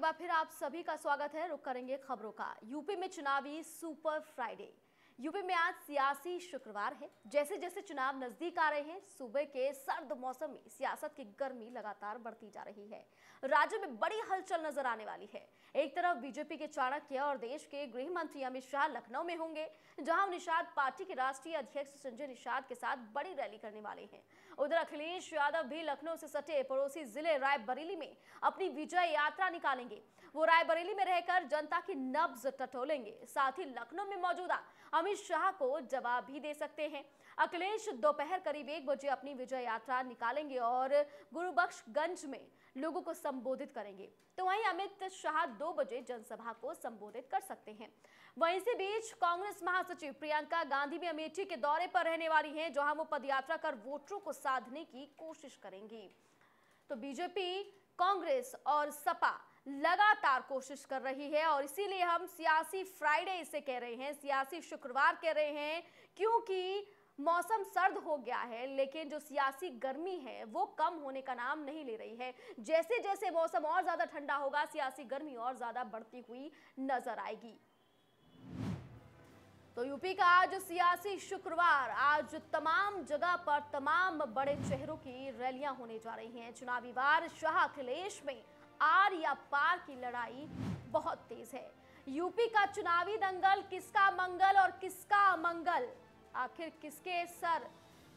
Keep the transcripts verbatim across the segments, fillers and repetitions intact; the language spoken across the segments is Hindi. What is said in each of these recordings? एक बार फिर आप सभी का स्वागत है। रुक करेंगे खबरों का। यूपी में चुनावी सुपर फ्राइडे। यूपी में आज सियासी शुक्रवार है। जैसे जैसे चुनाव नजदीक आ रहे हैं, सूबे के सर्द मौसम में सियासत की गर्मी लगातार बढ़ती जा रही है। राज्य में बड़ी हलचल नजर आने वाली है। एक तरफ बीजेपी के चाणक्य और देश के गृह मंत्री अमित शाह लखनऊ में होंगे, जहां निषाद पार्टी के राष्ट्रीय अध्यक्ष संजय निषाद के साथ बड़ी रैली करने वाले हैं। उधर अखिलेश यादव भी लखनऊ से सटे पड़ोसी जिले रायबरेली में अपनी विजय यात्रा निकालेंगे। वो रायबरेली में रहकर जनता की नब्ज टटोलेंगे, साथ ही लखनऊ में मौजूदा अमित शाह को जवाब भी दे सकते हैं। अखिलेश दोपहर करीब एक बजे अपनी विजय यात्रा निकालेंगे और गुरुबख्शगंज में लोगों को संबोधित करेंगे, तो वहीं अमित शाह दो बजे जनसभा को संबोधित कर सकते हैं। वहीं इसी बीच कांग्रेस महासचिव प्रियंका गांधी भी अमेठी के दौरे पर रहने वाली हैं, जहां वो पदयात्रा कर वोटरों को साधने की कोशिश करेंगी। तो बीजेपी, कांग्रेस और सपा लगातार कोशिश कर रही है और इसीलिए हम सियासी फ्राइडे इसे कह रहे हैं, सियासी शुक्रवार कह रहे हैं, क्योंकि मौसम सर्द हो गया है, लेकिन जो सियासी गर्मी है वो कम होने का नाम नहीं ले रही है। जैसे जैसे मौसम और ज्यादा ठंडा होगा, सियासी गर्मी और ज्यादा बढ़ती हुई नजर आएगी। तो यूपी का आज सियासी शुक्रवार, आज तमाम जगह पर तमाम बड़े चेहरों की रैलियां होने जा रही हैं। चुनावी वार शाह अखिलेश में आर या पार की लड़ाई बहुत तेज है। यूपी का चुनावी दंगल, किसका मंगल और किसका अमंगल, आखिर किसके सर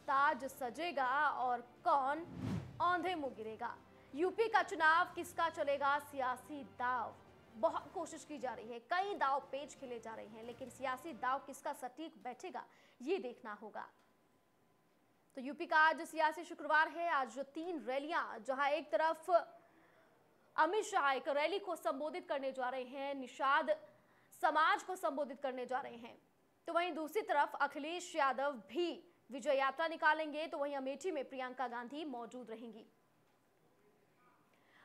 ताज सजेगा और कौन औंधे मुंह गिरेगा। यूपी का चुनाव किसका चलेगा, सियासी दाव बहुत कोशिश की जा रही है। कई दाव पेच खेले जा रहे हैं, लेकिन सियासी दाव किसका सटीक बैठेगा ये देखना होगा। तो यूपी का आज सियासी शुक्रवार है। आज तीन रैलियां, जहां एक तरफ अमित शाह एक रैली को संबोधित करने जा रहे हैं, निषाद समाज को संबोधित करने जा रहे हैं, तो वहीं दूसरी तरफ अखिलेश यादव भी विजय यात्रा निकालेंगे, तो वहीं अमेठी में प्रियंका गांधी मौजूद रहेंगी।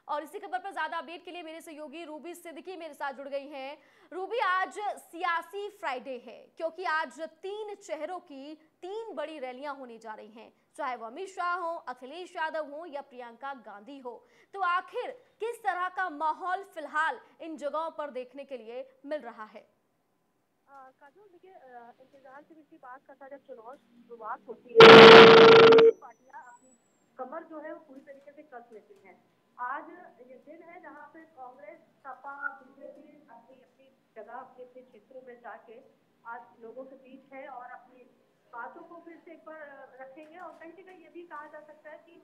और इसी खबर पर ज्यादा अपडेट के लिए मेरे सहयोगी रूबी सिद्दीकी मेरे साथ जुड़ गई हैं। रूबी, आज सियासी फ्राइडे है, क्योंकि आज तीन चेहरों की तीन बड़ी रैलियां होने जा रही हैं, चाहे वो अमित शाह हो, अखिलेश यादव हो या प्रियंका गांधी हो। तो आखिर किस तरह का माहौल फिलहाल इन जगहों पर देखने के लिए मिल रहा है? काजोल, देखिए इंतजार से इसकी बात करता जब चुनाव शुरुआत होती है, पार्टियां अपनी कमर जो है वो पूरी तरीके से कस लेती हैं। आज ये दिन है जहाँ पे कांग्रेस, सपा, बीजेपी अपनी अपनी जगह, अपने अपने क्षेत्रों में जाके आज लोगों के बीच है और अपनी बातों को फिर से एक बार रखेंगे। और कहीं ना कहीं ये भी कहा जा सकता है कि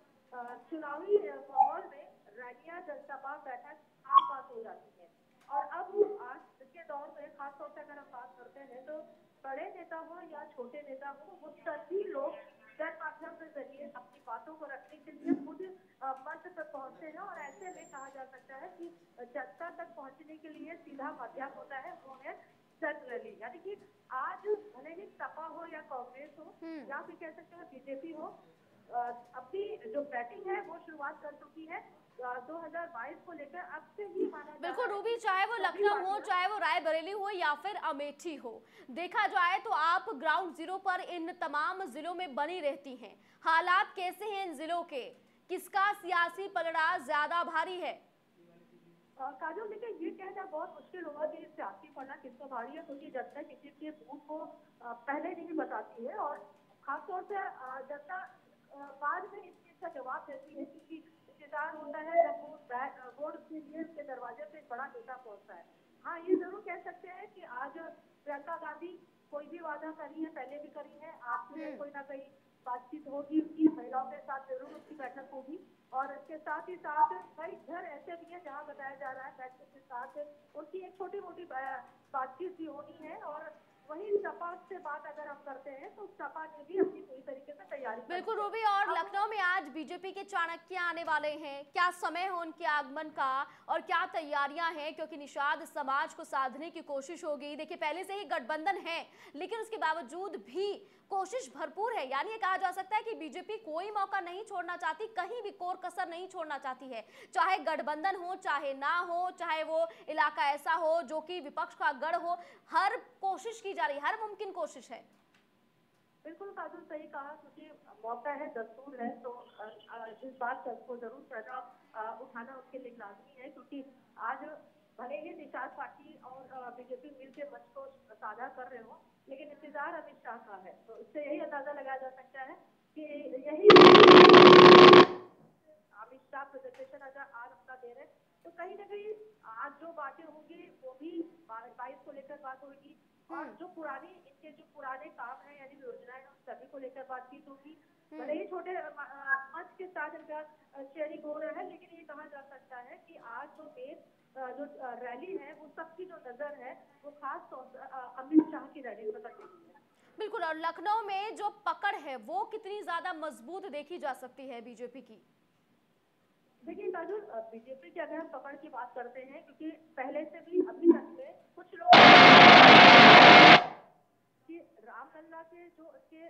चुनावी माहौल में रैलियां, जनसभा, बैठक आम बात हो जाती है। और अब आज के दौर में खासतौर से अगर हम बात करते हैं तो बड़े नेता हो या छोटे नेता हो, वो सभी लोग जन माध्यम के जरिए अपनी बातों को रखने के लिए खुद मंच तक पहुंचते हैं। और ऐसे में कहा जा सकता है कि जनता तक पहुंचने के लिए सीधा माध्यम होता है, वो है जन रैली। यानी कि आज भले ही सपा हो या कांग्रेस हो या फिर कह सकते हो बीजेपी हो, अपनी जो बैटिंग है वो शुरुआत कर चुकी है दो हज़ार बाईस को लेकर, अब से ही माना। बिल्कुल रूबी, चाहे वो लखनऊ हो, चाहे वो रायबरेली हो या फिर अमेठी हो, देखा जाए तो आप ग्राउंड जीरो पर इन तमाम जिलों में बनी रहती हैं। हालात कैसे हैं इन जिलों के, किसका सियासी पलड़ा ज्यादा भारी है? काजोल, देखिए ये कहना बहुत मुश्किल होगा कि सियासी पलड़ा किसका भारी है, क्योंकि जनता किसी के बूथ को पहले नहीं बताती है और खासतौर से जनता बाद में इस चीज का जवाब देती है। क्योंकि इंतजार होता है जब वो वोट के लिए उसके दरवाजे पे बड़ा नेता पहुंचता है। हाँ, ये जरूर कह सकते हैं कि आज प्रियंका गांधी कोई भी वादा करी है, पहले भी करी है, आपसे कोई ना कोई बातचीत होगी उनकी, महिलाओं के साथ जरूर उसकी बैठक होगी। और इसके साथ ही साथ कई घर ऐसे भी हैं जहाँ बताया जा रहा है बैठक के साथ उनकी एक छोटी मोटी बातचीत भी होनी है। और वही सपा से बात अगर हम करते हैं तो सपा ने भी अपनी पूरी तरीके से तैयारी। बिल्कुल रूबी, और लखनऊ में आज बीजेपी के चाणक्य आने वाले हैं, क्या समय हो उनके आगमन का और क्या तैयारियां हैं, क्योंकि निषाद समाज को साधने की कोशिश होगी। देखिए पहले से ही गठबंधन है, लेकिन उसके बावजूद भी कोशिश भरपूर है, यानी ये कहा जा सकता है कि बीजेपी कोई मौका नहीं छोड़ना चाहती, कहीं भी कोर कसर नहीं छोड़ना चाहती है, चाहे गठबंधन हो चाहे ना हो, चाहे वो इलाका ऐसा हो जो कि विपक्ष का गढ़ हो, हर कोशिश की जा रही, हर मुमकिन कोशिश है। बिल्कुल काजोल, सही कहा, क्योंकि मौका है, दस्तूर है, तो इस बात को जरूर फायदा उठाना उसके लिए लाजमी है। क्योंकि आज निषाद पार्टी और बीजेपी मिलकर मंच को साझा कर रहे हो, लेकिन इंतजार अमित शाह का है, तो इससे यही अंदाजा लगाया जा सकता है कि यही अमित शाह प्रेजेंटेशन अगर आज अपना दे रहे हैं तो कहीं ना कहीं आज जो बातें होंगी वो भी बाईस को लेकर बात होगी, और जो पुराने इनके जो पुराने काम है यानी योजनाएं उन सभी को लेकर बातचीत होगी। भले ही छोटे मंच के साथ इनका शेयरिंग हो रहा है, लेकिन ये कहा जा सकता है कि आज जो मेन जो रैली है वो सबकी जो नजर है वो खास तौर पर अमित शाह की रैली पर लगी है। बिल्कुल, और लखनऊ में जो पकड़ है वो कितनी ज्यादा मजबूत देखी जा सकती है बीजेपी की? देखिए राजू, बीजेपी की अगर हम पकड़ की बात करते हैं, क्योंकि पहले से भी अभी तक में कुछ लोग कि रामलला के जो उसके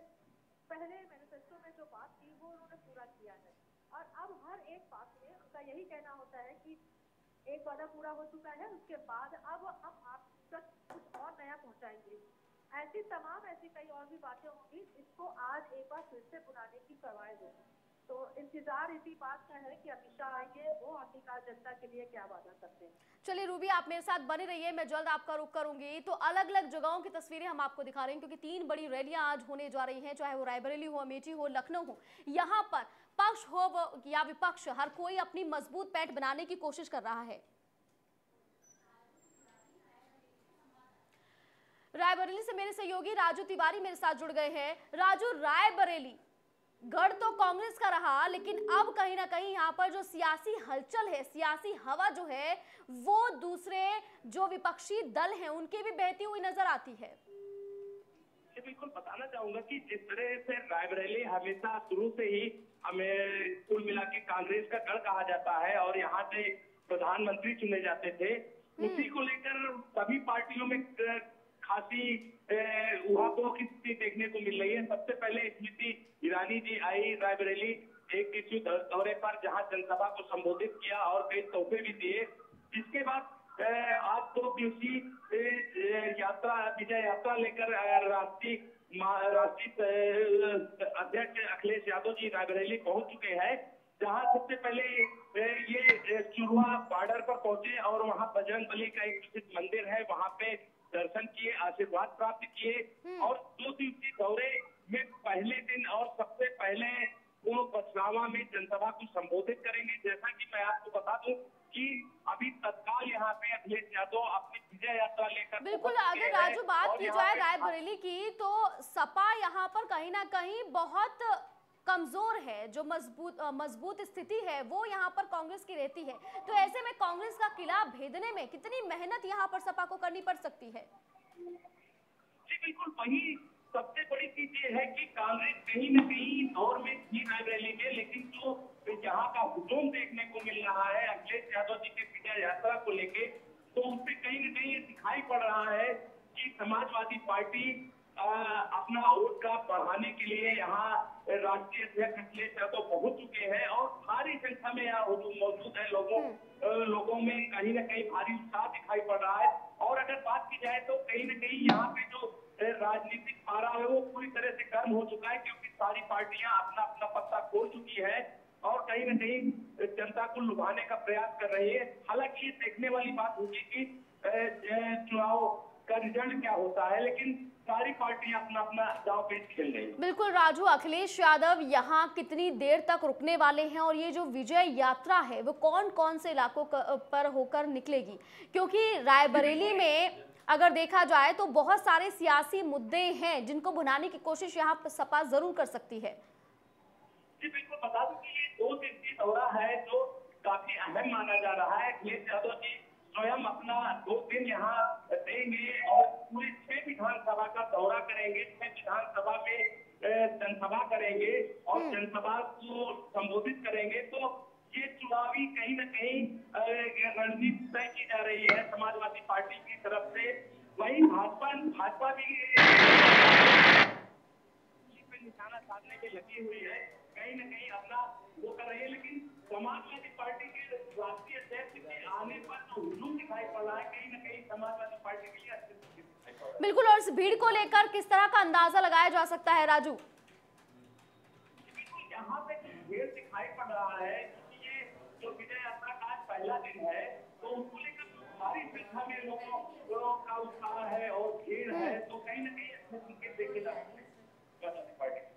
पहले मैनिफेस्टो में जो बात थी वो उन्होंने पूरा किया है, और अब हर एक बात में उनका यही कहना होता है कि एक वादा पूरा हो चुका है, उसके बाद अब हम आप तक कुछ और नया पहुँचाएंगे। ऐसी तमाम ऐसी कई और भी बातें होंगी, इसको आज एक बार फिर से बुलाने की करवाई होगी। तो इंतजार इसी बात का है कि अमित शाह आएंगे, वो आखिरकार जनता के लिए क्या वादा करते हैं। चलिए रूबी, आप मेरे साथ बने रहिए, मैं जल्द आपका रुख करूंगी। तो अलग अलग जगहों की तस्वीरें हम आपको दिखा रहे हैं, क्योंकि तीन बड़ी रैलियां आज होने जा रही हैं, चाहे वो रायबरेली हो, अमेठी हो, लखनऊ हो। यहाँ पर पक्ष हो या विपक्ष, हर कोई अपनी मजबूत पैठ बनाने की कोशिश कर रहा है। रायबरेली से मेरे सहयोगी राजू तिवारी मेरे साथ जुड़ गए हैं। राजू, रायबरेली गढ़ तो कांग्रेस का रहा, लेकिन अब कहीं ना कहीं यहाँ पर जो सियासी हलचल है, सियासी हवा जो है वो दूसरे जो विपक्षी दल हैं उनकी भी बहती हुई नजर आती है। बिल्कुल बताना चाहूंगा कि जिस तरह से रायबरेली हमेशा शुरू से ही हमें कुल मिला के कांग्रेस का गढ़ कहा जाता है और यहाँ से प्रधानमंत्री चुने जाते थे, उसी को लेकर सभी पार्टियों में खासी उहापोह की स्थिति देखने को मिल रही है। सबसे पहले श्रीमती ईरानी जी आई रायबरेली एक दिवसीय दौरे पर, जहां जनसभा को संबोधित किया और कई तोहफे भी दिए। इसके बाद आज दो दिवसीय यात्रा विजय यात्रा लेकर राष्ट्रीय राष्ट्रीय अध्यक्ष अखिलेश यादव जी रायबरेली पहुंच चुके हैं, जहां सबसे पहले ये चूरवा बॉर्डर पर पहुंचे और वहां बजरंग का एक प्रसिद्ध मंदिर है, वहां पे दर्शन किए, आशीर्वाद प्राप्त किए। और दो दिवसीय दौरे में पहले दिन और सबसे पहले वो बछरावा में जनसभा को संबोधित करेंगे। जैसा कि मैं आपको बता दूं कि अभी तत्काल यहाँ पे अखिलेश यादव अपनी विजय यात्रा लेकर। बिल्कुल, अगर राजू बात की जाए रायबरेली की तो सपा यहाँ पर कहीं ना कहीं बहुत कमजोर है, जो मजबूत मजबूत स्थिति है वो यहाँ पर कांग्रेस की रहती है। तो ऐसे में कांग्रेस का किला भेदने में कितनी मेहनत यहाँ पर सपा को करनी पड़ सकती है? जी बिल्कुल, वही सबसे बड़ी चीज ये है कि कांग्रेस कहीं न कहीं दौर में थी रायबरेली में, लेकिन जो तो यहाँ का हुजूम देखने को मिल रहा है अखिलेश यादव जी के विजय यात्रा को लेके, तो उससे कहीं न कहीं ये दिखाई पड़ रहा है की समाजवादी पार्टी आ, अपना वोट का बढ़ाने के लिए यहाँ राष्ट्रीय अध्यक्ष अखिलेश यादव पहुंच चुके हैं और भारी संख्या में यहाँ मौजूद है। लोगों लोगों में कहीं ना कहीं भारी उत्साह दिखाई पड़ रहा है। और अगर बात की जाए तो कहीं ना कहीं यहाँ पे जो राजनीतिक पारा है वो पूरी तरह से गर्म हो चुका है, क्योंकि सारी पार्टियां अपना अपना पत्ता खोल चुकी है और कहीं ना कहीं जनता को लुभाने का प्रयास कर रही है। हालांकि ये देखने वाली बात होगी की चुनाव का रिजल्ट क्या होता है, लेकिन सारी पार्टियां अपना अपना दांव पेच खेल रही हैं। बिल्कुल राजू, अखिलेश यादव यहाँ कितनी देर तक रुकने वाले हैं और ये जो विजय यात्रा है वो कौन कौन से इलाकों पर होकर निकलेगी? क्योंकि रायबरेली में अगर देखा जाए तो बहुत सारे सियासी मुद्दे हैं जिनको भुनाने की कोशिश यहाँ सपा जरूर कर सकती है। जी बिल्कुल, बता दूं कि ये दो दिवसीय दौरा है जो काफी अहम माना जा रहा है। अखिलेश यादव जी स्वयं अपना दो दिन यहाँ देंगे और पूरे छह विधानसभा का दौरा करेंगे, छह विधानसभा में जनसभा करेंगे और जनसभा को संबोधित करेंगे। तो ये चुनावी कहीं न कहीं रणनीति तय की जा रही है समाजवादी पार्टी की तरफ से। वहीं भाजपा भाजपा भी निशाना साधने में लगी हुई है, कहीं न कहीं अपना वो कर रही है, लेकिन समाजवादी पार्टी के राष्ट्रीय अध्यक्ष के आने पर जो हुजूम दिखाई पड़ रहा है कहीं न कहीं समाजवादी पार्टी के लिए अच्छी स्थिति दिखाई पड़ रही है। बिल्कुल, और इस भीड़ को लेकर किस तरह का अंदाजा लगाया जा सकता है राजू? बिल्कुल, यहाँ पे जो भीड़ दिखाई पड़ रहा है क्योंकि ये जो विजय यात्रा का आज पहला दिन है, तो उसको लेकर भारी संख्या में लोगों लोगों का उत्साह है और भीड़ है, तो कहीं ना कहीं इसमें संकेत देखे जा सकते हैं समाजवादी पार्टी।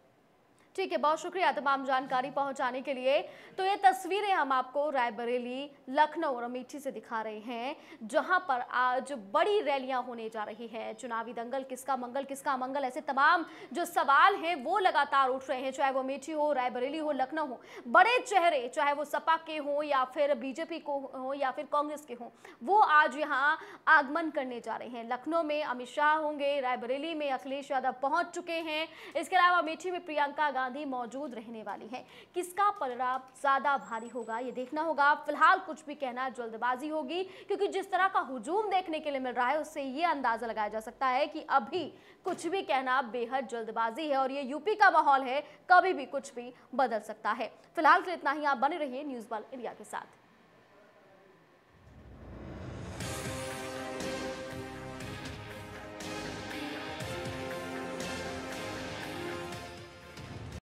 ठीक है, बहुत शुक्रिया तमाम जानकारी पहुंचाने के लिए। तो ये तस्वीरें हम आपको रायबरेली, लखनऊ और अमेठी से दिखा रहे हैं, जहां पर आज बड़ी रैलियां होने जा रही हैं। चुनावी दंगल, किसका मंगल किसका अमंगल, ऐसे तमाम जो सवाल हैं वो लगातार उठ रहे हैं, चाहे वो अमेठी हो, रायबरेली हो, लखनऊ हो। बड़े चेहरे, चाहे वो सपा के हों या फिर बीजेपी को हों या फिर कांग्रेस के हों, वो आज यहाँ आगमन करने जा रहे हैं। लखनऊ में अमित शाह होंगे, रायबरेली में अखिलेश यादव पहुँच चुके हैं, इसके अलावा अमेठी में प्रियंका मौजूद रहने वाली है। किसका पलड़ा ज्यादा भारी होगा ये देखना होगा। फिलहाल कुछ भी कहना जल्दबाजी होगी, क्योंकि जिस तरह का हुजूम देखने के लिए मिल रहा है उससे ये अंदाजा लगाया जा सकता है कि अभी कुछ भी कहना बेहद जल्दबाजी है, और ये यूपी का माहौल है, कभी भी कुछ भी बदल सकता है। फिलहाल के लिए इतना ही, आप बने रहिए न्यूज़ वन इंडिया के साथ।